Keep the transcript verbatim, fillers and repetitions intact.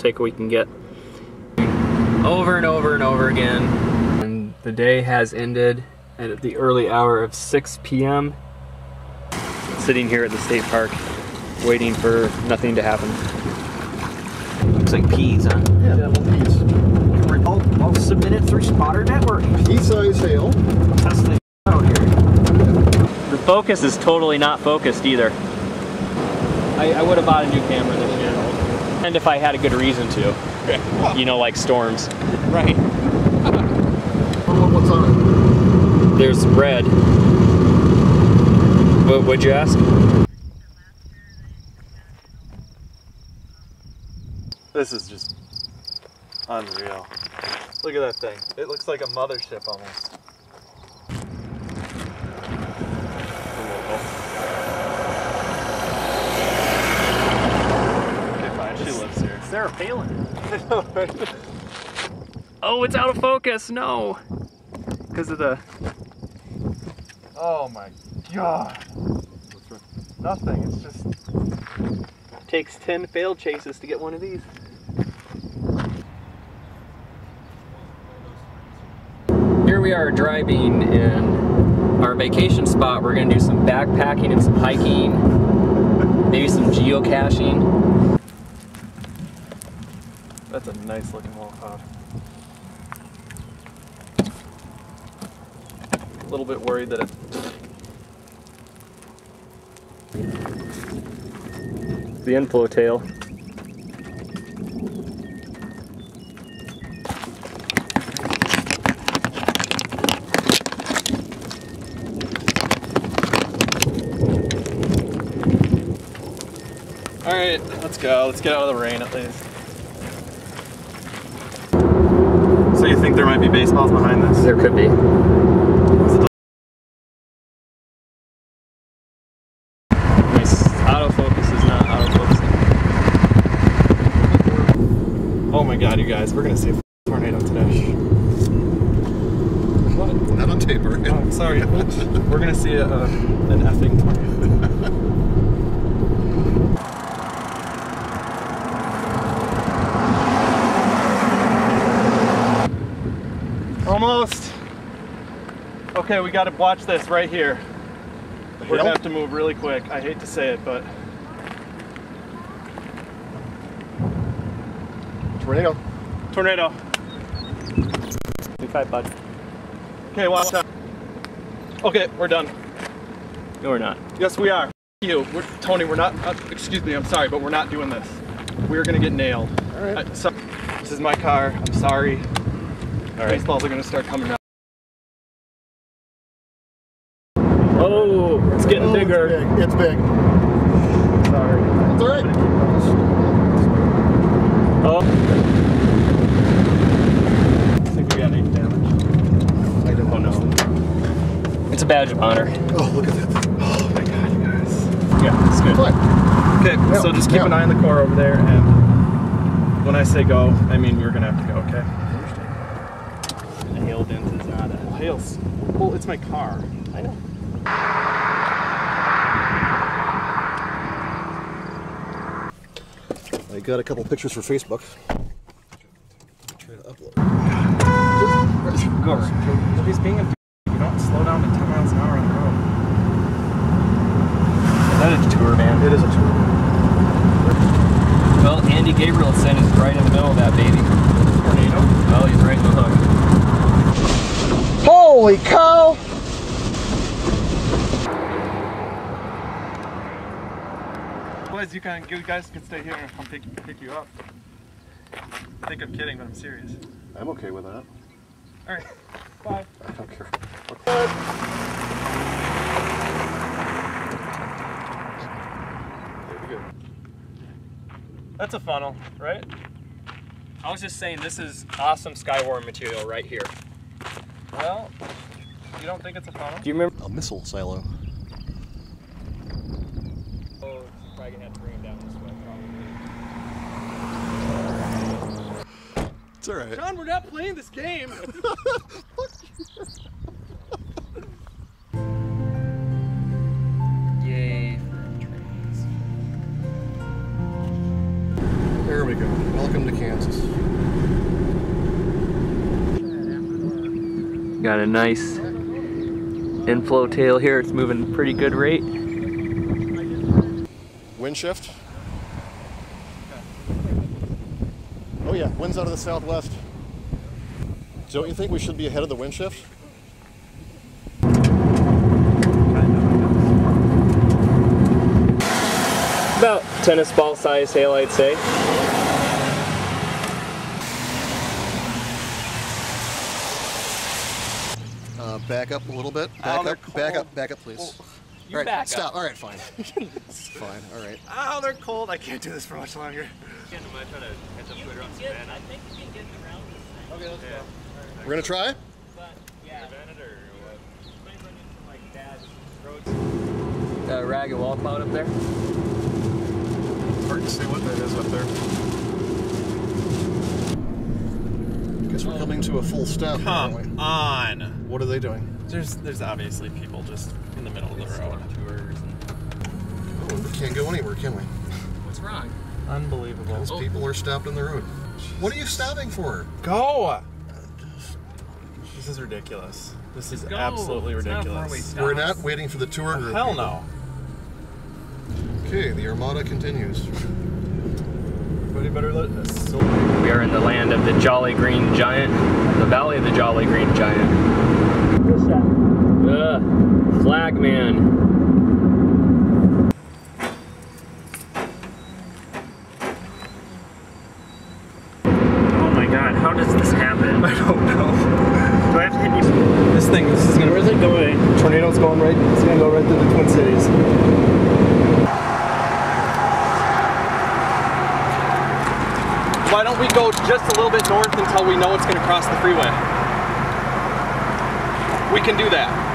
take what we can get. Over and over and over again. And the day has ended at the early hour of six P M Sitting here at the state park, waiting for nothing to happen. Looks like peas, huh? Yeah, yeah peas. I'll, I'll submit it through Spotter Network. Pea-sized hail. Test the out here. The focus is totally not focused either. I, I would have bought a new camera this year. And if I had a good reason to. You know, like storms. Right. What's on it? There's bread. What would you ask? This is just unreal. Look at that thing. It looks like a mothership almost. Okay, fine. She lives here. Sarah Palin. Oh, it's out of focus. No. Because of the. Oh my God. Nothing. It's just. It takes ten failed chases to get one of these. Here we are driving in our vacation spot. We're gonna do some backpacking and some hiking, maybe some geocaching. That's a nice looking little cloud. A little bit worried that it. The inflow tail. All right, let's go. Let's get out of the rain at least. So you think there might be baseballs behind this? There could be. Nice. Autofocus is not autofocusing. Oh my God, you guys, we're gonna see a tornado today. What? Not on tape, right? Oh, I'm sorry. We're gonna see a, uh, an effing tornado. Almost. Okay, we gotta watch this right here. We're gonna have to move really quick. I hate to say it, but. Tornado. Tornado. twenty-five, bud. Okay, watch out. Okay, we're done. No, we're not. Yes, we are. You, we're, Tony, we're not, uh, excuse me, I'm sorry, but we're not doing this. We're gonna get nailed. All right. Uh, so, this is my car, I'm sorry. All right. Baseballs are going to start coming out. Oh, it's getting oh, bigger. It's big. It's big. Sorry. It's all right. Oh. I think we got eight damage. I don't oh, no. It's a badge of honor. Oh, look at that. Oh, my God, you guys. Yeah, it's good. What? Okay, yeah. So just keep yeah. an eye on the car over there, and when I say go, I mean we're going to have to go, okay? Hail dent is not a hail. Well, it's my car. I know. I got a couple pictures for Facebook. Try to upload. Go around. He's being a d you don't slow down to ten miles an hour on the road. That is a tour, man. It is a tour. Well, Andy Gabriel sent us right in the middle of that baby. Tornado? Well, he's right in the hook. Holy cow! Boys, you, can, you guys can stay here and I'll pick, pick you up. I think I'm kidding, but I'm serious. I'm okay with that. Alright, bye. I don't care. There we go. That's a funnel, right? I was just saying, this is awesome Skywarn material right here. Well, you don't think it's a funnel? Do you remember a missile silo? Oh, probably gonna have to bring it down this way, probably. It's alright. John, we're not playing this game! Yay for trees. There we we go. Welcome to Kansas. Got a nice inflow tail here. It's moving pretty good rate. Wind shift. Oh yeah, wind's out of the southwest. Don't you think we should be ahead of the wind shift? About tennis ball size hail, I'd say. Uh, back up a little bit. Back oh, up, back up, back up, please. Oh, all right, back stop. Up. All right, fine. Fine, all right. Oh, they're cold. I can't do this for much longer. I'm going to try to catch up to it around Savannah. I think we can get around this thing. Okay, let's yeah. go. Right. We're going to try? But, yeah. That ragged wall cloud up there. Hard to see what that is up there. I guess we're coming to a full stop. Come aren't we? on! What are they doing? There's there's obviously people just in the middle of the road. Oh, we can't go anywhere, can we? What's wrong? Unbelievable. Those oh. people are stopped on the road. What are you stopping for? Go! This is ridiculous. This is go. absolutely it's ridiculous. Not we're not waiting for the tour group. Hell no. Okay, the Armada continues. Everybody better let us. We are in the land of the Jolly Green Giant, the valley of the Jolly Green Giant. What's that? Ugh, flag man. Oh my god, how does this happen? I don't know. Do I have to hit you? This thing, this is gonna. Where's it going? Tornado's going right, it's gonna go right through the Twin Cities. Why don't we go just a little bit north until we know it's going to cross the freeway? We can do that.